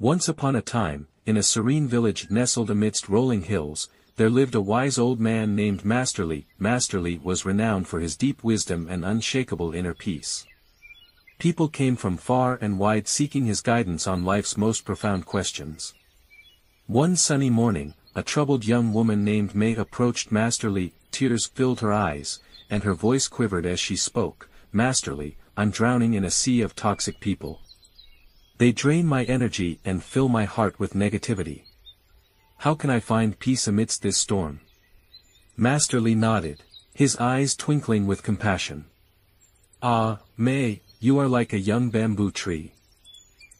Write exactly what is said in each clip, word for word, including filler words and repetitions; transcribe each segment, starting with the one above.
Once upon a time, in a serene village nestled amidst rolling hills, there lived a wise old man named Master Li. Master Li was renowned for his deep wisdom and unshakable inner peace. People came from far and wide seeking his guidance on life's most profound questions. One sunny morning, a troubled young woman named Mei approached Master Li. Tears filled her eyes, and her voice quivered as she spoke. "Master Li, I'm drowning in a sea of toxic people. They drain my energy and fill my heart with negativity. How can I find peace amidst this storm?" Master Li nodded, his eyes twinkling with compassion. "Ah, Mei, you are like a young bamboo tree.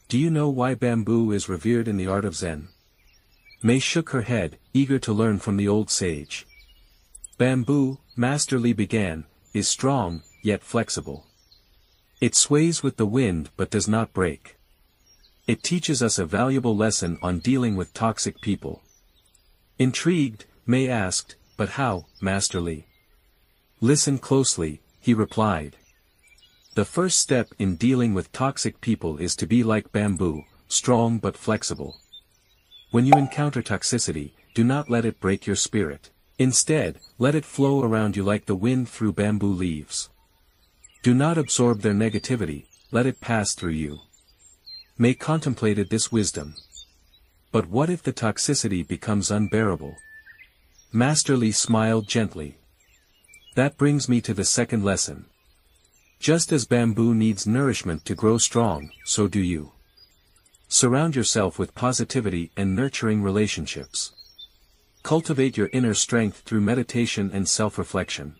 Do you know why bamboo is revered in the art of Zen?" Mei shook her head, eager to learn from the old sage. "Bamboo," Master Li began, "is strong, yet flexible. It sways with the wind but does not break. It teaches us a valuable lesson on dealing with toxic people." Intrigued, Mei asked, "But how, Master Li?" "Listen closely," he replied. "The first step in dealing with toxic people is to be like bamboo, strong but flexible. When you encounter toxicity, do not let it break your spirit. Instead, let it flow around you like the wind through bamboo leaves. Do not absorb their negativity, let it pass through you." Mei contemplated this wisdom. "But what if the toxicity becomes unbearable?" Master Li smiled gently. "That brings me to the second lesson. Just as bamboo needs nourishment to grow strong, so do you. Surround yourself with positivity and nurturing relationships. Cultivate your inner strength through meditation and self-reflection."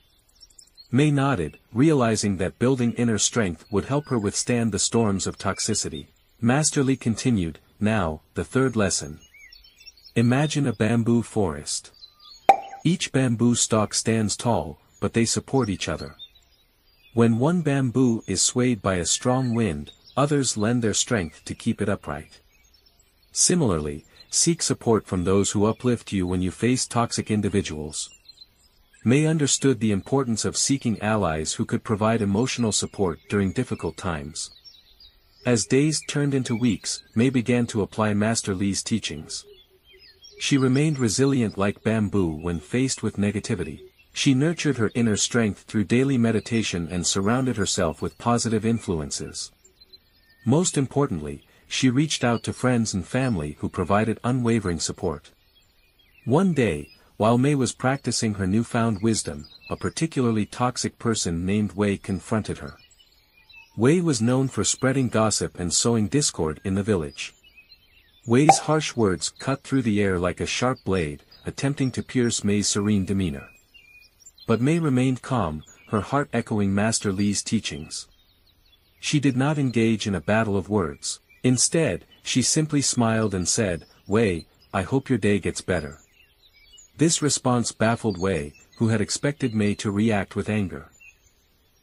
Mei nodded, realizing that building inner strength would help her withstand the storms of toxicity. Master Li continued, "Now, the third lesson. Imagine a bamboo forest. Each bamboo stalk stands tall, but they support each other. When one bamboo is swayed by a strong wind, others lend their strength to keep it upright. Similarly, seek support from those who uplift you when you face toxic individuals." Mei understood the importance of seeking allies who could provide emotional support during difficult times. As days turned into weeks, Mei began to apply Master Li's teachings. She remained resilient like bamboo when faced with negativity. She nurtured her inner strength through daily meditation and surrounded herself with positive influences. Most importantly, she reached out to friends and family who provided unwavering support. One day, while Mei was practicing her newfound wisdom, a particularly toxic person named Mei confronted her. Mei was known for spreading gossip and sowing discord in the village. Mei's harsh words cut through the air like a sharp blade, attempting to pierce Mei's serene demeanor. But Mei remained calm, her heart echoing Master Li's teachings. She did not engage in a battle of words. Instead, she simply smiled and said, "Mei, I hope your day gets better." This response baffled Mei, who had expected Mei to react with anger.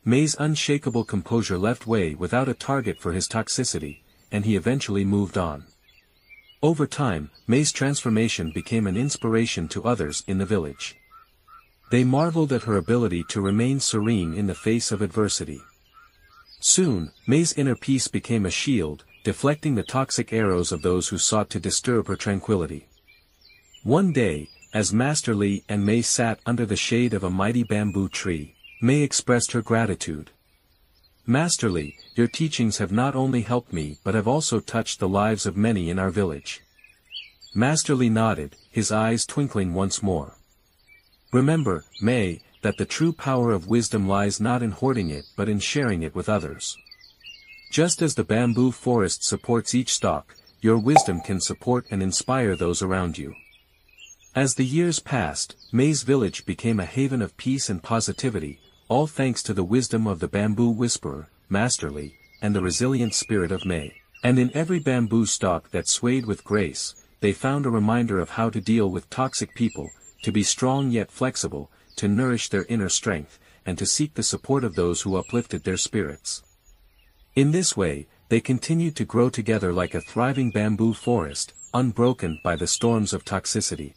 Mei's unshakable composure left Mei without a target for his toxicity, and he eventually moved on. Over time, Mei's transformation became an inspiration to others in the village. They marveled at her ability to remain serene in the face of adversity. Soon, Mei's inner peace became a shield, deflecting the toxic arrows of those who sought to disturb her tranquility. One day, as Master Li and Mei sat under the shade of a mighty bamboo tree, Mei expressed her gratitude. "Master Li, your teachings have not only helped me but have also touched the lives of many in our village." Master Li nodded, his eyes twinkling once more. "Remember, Mei, that the true power of wisdom lies not in hoarding it but in sharing it with others. Just as the bamboo forest supports each stalk, your wisdom can support and inspire those around you." As the years passed, Mei's village became a haven of peace and positivity, all thanks to the wisdom of the bamboo whisperer, Master Li, and the resilient spirit of Mei. And in every bamboo stalk that swayed with grace, they found a reminder of how to deal with toxic people, to be strong yet flexible, to nourish their inner strength, and to seek the support of those who uplifted their spirits. In this way, they continued to grow together like a thriving bamboo forest, unbroken by the storms of toxicity.